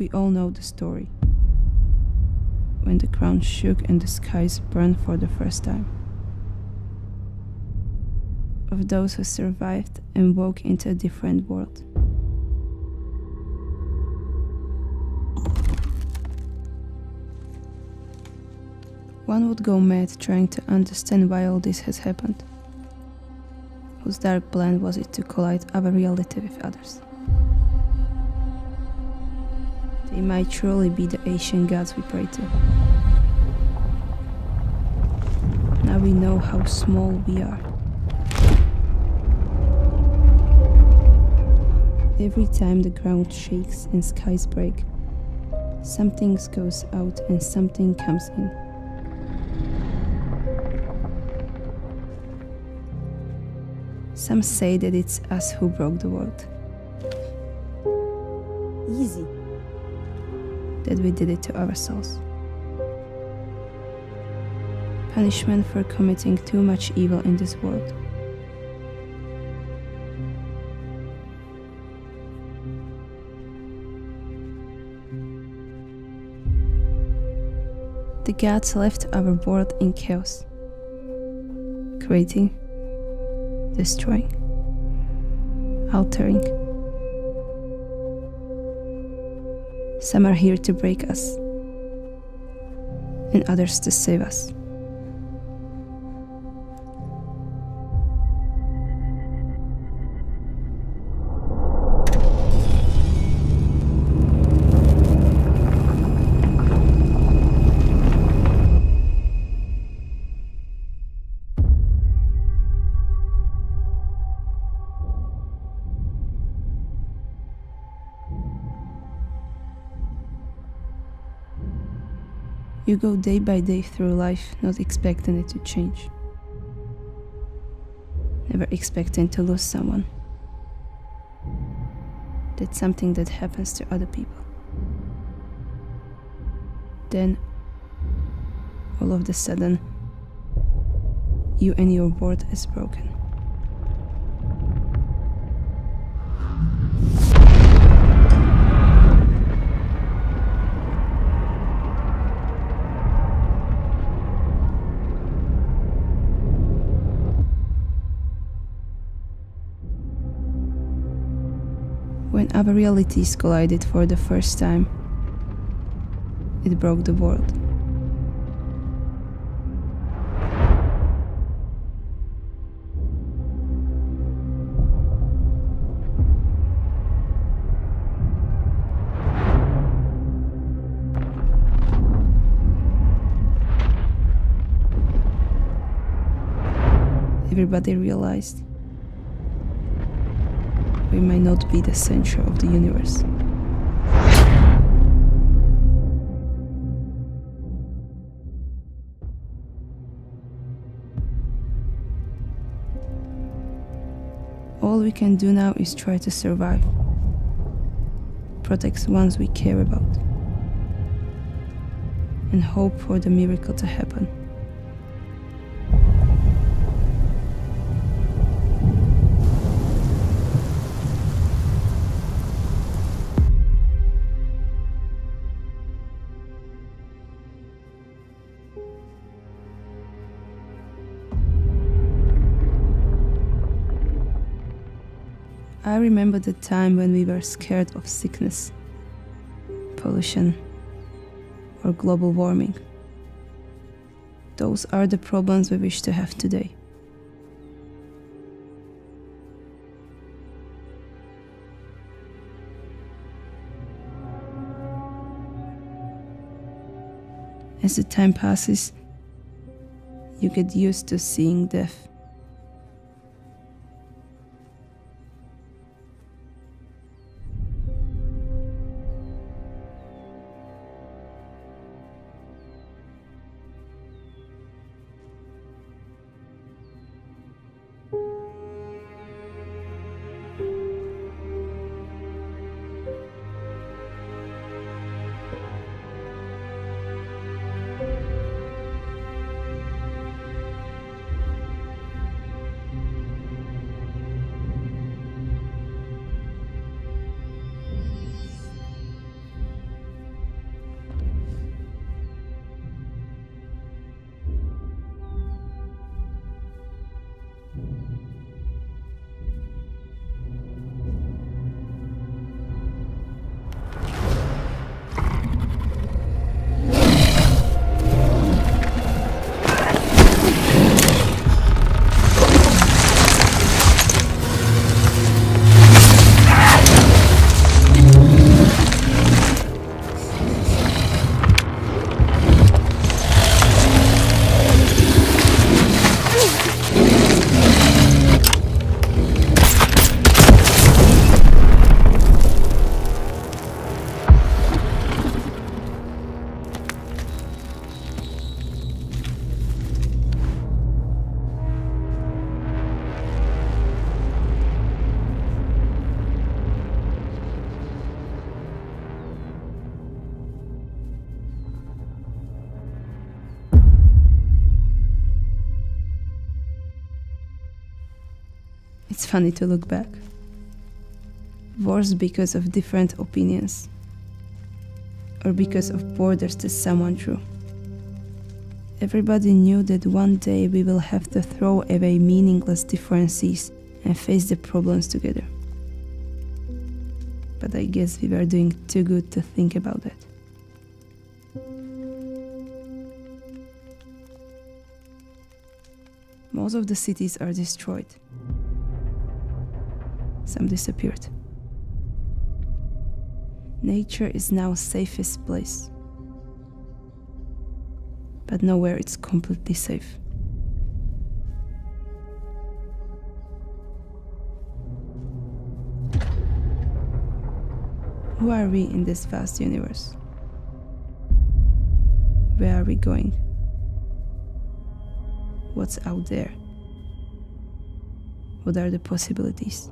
We all know the story. When the ground shook and the skies burned for the first time. Of those who survived and woke into a different world. One would go mad trying to understand why all this has happened. Whose dark plan was it to collide our reality with others? They might truly be the ancient gods we pray to. Now we know how small we are. Every time the ground shakes and skies break, something goes out and something comes in. Some say that it's us who broke the world. Easy. That we did it to ourselves. Punishment for committing too much evil in this world. The gods left our world in chaos, creating, destroying, altering. Some are here to break us, and others to save us. You go day by day through life, not expecting it to change. Never expecting to lose someone. That's something that happens to other people. Then, all of a sudden, you and your world is broken. When our realities collided for the first time, it broke the world. Everybody realized we might not be the center of the universe. All we can do now is try to survive, protect the ones we care about, and hope for the miracle to happen. I remember the time when we were scared of sickness, pollution, or global warming. Those are the problems we wish to have today. As the time passes, you get used to seeing death. It's funny to look back. Wars because of different opinions, or because of borders that someone drew. Everybody knew that one day we will have to throw away meaningless differences and face the problems together. But I guess we were doing too good to think about that. Most of the cities are destroyed. Some disappeared. Nature is now safest place. But nowhere it's completely safe. Who are we in this vast universe? Where are we going? What's out there? What are the possibilities?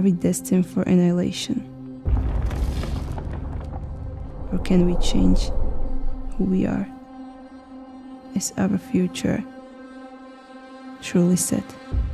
Are we destined for annihilation? Or can we change who we are? Is our future truly set?